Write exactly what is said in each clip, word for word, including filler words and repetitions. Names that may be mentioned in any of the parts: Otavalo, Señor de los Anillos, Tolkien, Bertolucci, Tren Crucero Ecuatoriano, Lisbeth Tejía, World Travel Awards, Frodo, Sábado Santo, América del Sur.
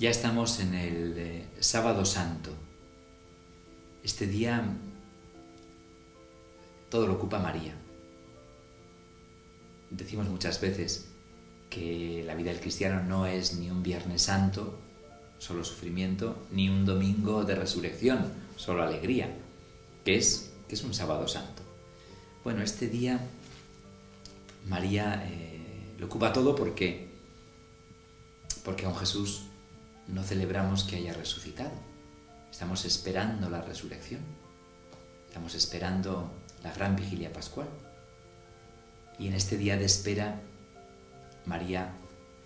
Ya estamos en el eh, Sábado Santo. Este día todo lo ocupa María. Decimos muchas veces que la vida del cristiano no es ni un Viernes Santo, solo sufrimiento, ni un domingo de resurrección, solo alegría, que es, que es un Sábado Santo. Bueno, este día María eh, lo ocupa todo porque, porque aún Jesús no celebramos que haya resucitado. Estamos esperando la resurrección, estamos esperando la gran vigilia pascual. Y en este día de espera, María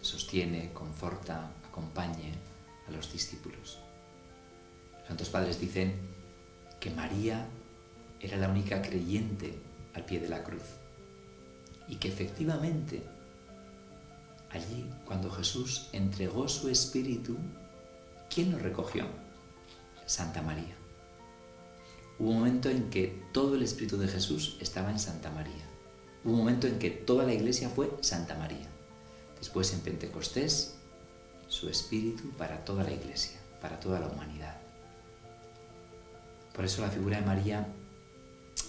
sostiene, conforta, acompaña a los discípulos. Los santos padres dicen que María era la única creyente al pie de la cruz y que efectivamente allí, cuando Jesús entregó su espíritu, ¿quién lo recogió? Santa María. Hubo un momento en que todo el espíritu de Jesús estaba en Santa María. Hubo un momento en que toda la Iglesia fue Santa María. Después, en Pentecostés, su espíritu para toda la Iglesia, para toda la humanidad. Por eso la figura de María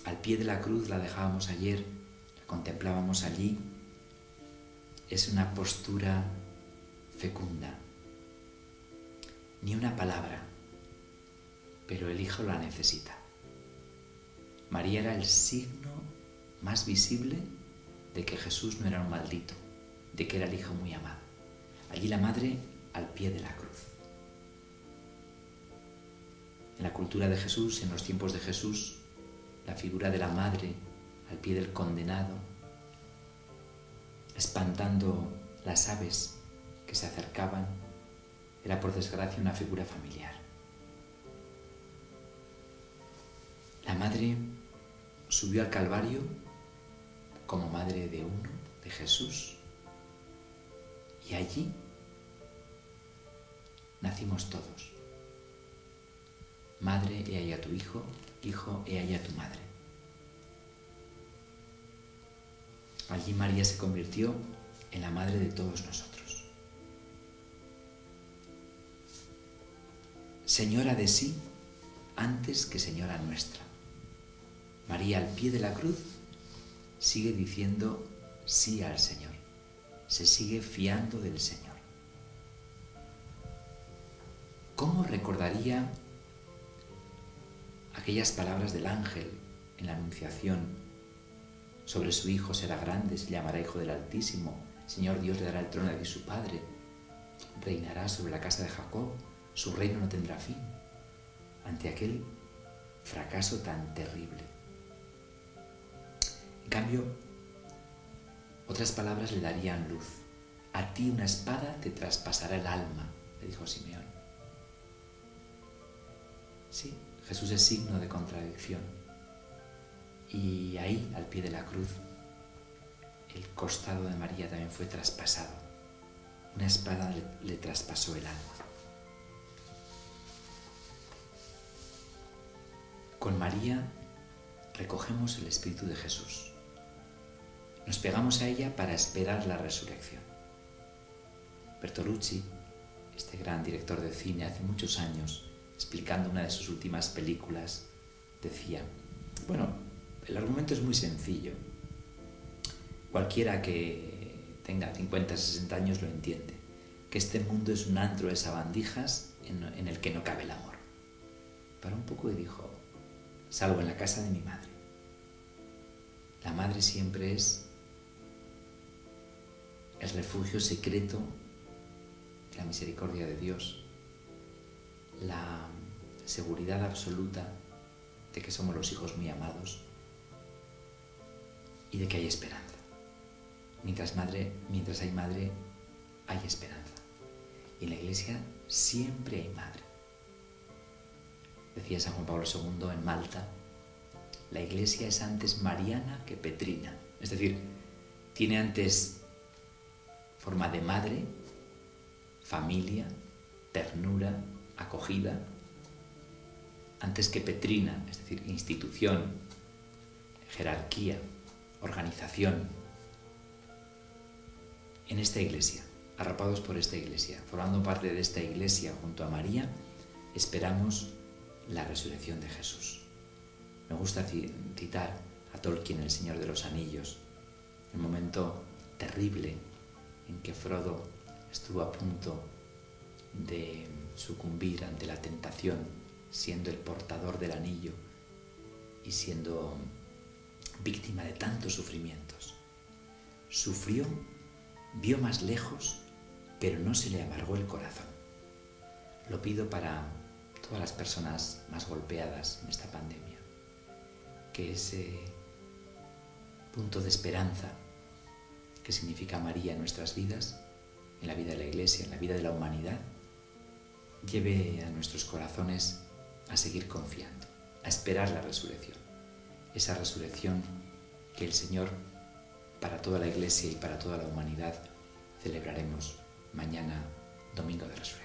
al pie de la cruz la dejábamos ayer, la contemplábamos allí. Es una postura fecunda. Ni una palabra, pero el Hijo la necesita. María era el signo más visible de que Jesús no era un maldito, de que era el Hijo muy amado. Allí la Madre al pie de la cruz. En la cultura de Jesús, en los tiempos de Jesús, la figura de la Madre al pie del condenado, espantando las aves que se acercaban, era por desgracia una figura familiar. La Madre subió al Calvario como madre de uno, de Jesús, y allí nacimos todos. Madre, he ahí a tu hijo, hijo, he ahí a tu madre. Allí María se convirtió en la madre de todos nosotros. Señora de sí antes que señora nuestra. María al pie de la cruz sigue diciendo sí al Señor. Se sigue fiando del Señor. ¿Cómo recordaría aquellas palabras del ángel en la Anunciación? Sobre su hijo será grande, se llamará Hijo del Altísimo. Señor Dios le dará el trono de su padre. Reinará sobre la casa de Jacob. Su reino no tendrá fin. Ante aquel fracaso tan terrible. En cambio, otras palabras le darían luz. A ti una espada te traspasará el alma, le dijo Simeón. Sí, Jesús es signo de contradicción. Y ahí, al pie de la cruz, el costado de María también fue traspasado. Una espada le, le traspasó el alma. Con María recogemos el espíritu de Jesús. Nos pegamos a ella para esperar la resurrección. Bertolucci, este gran director de cine, hace muchos años, explicando una de sus últimas películas, decía, bueno, el argumento es muy sencillo. Cualquiera que tenga cincuenta, sesenta años lo entiende. Que este mundo es un antro de sabandijas en, en el que no cabe el amor. Paró un poco y dijo, salvo en la casa de mi madre. La madre siempre es el refugio secreto de la misericordia de Dios. La seguridad absoluta de que somos los hijos muy amados. Y de que hay esperanza. Mientras, madre, mientras hay madre, hay esperanza. Y en la Iglesia siempre hay madre. Decía San Juan Pablo segundo en Malta, la Iglesia es antes mariana que petrina. Es decir, tiene antes forma de madre, familia, ternura, acogida, antes que petrina, es decir, institución, jerarquía, organización. En esta Iglesia arrapados por esta iglesia. Formando parte de esta iglesia junto a María, esperamos la resurrección de Jesús. Me gusta citar a Tolkien, el Señor de los Anillos, el momento terrible en que Frodo estuvo a punto de sucumbir ante la tentación, siendo el portador del anillo y siendo víctima de tantos sufrimientos. Sufrió, vio más lejos, pero no se le amargó el corazón. Lo pido para todas las personas más golpeadas en esta pandemia, que ese punto de esperanza que significa María en nuestras vidas, en la vida de la Iglesia, en la vida de la humanidad, lleve a nuestros corazones a seguir confiando, a esperar la resurrección. Esa resurrección que el Señor, para toda la Iglesia y para toda la humanidad, celebraremos mañana, Domingo de Resurrección.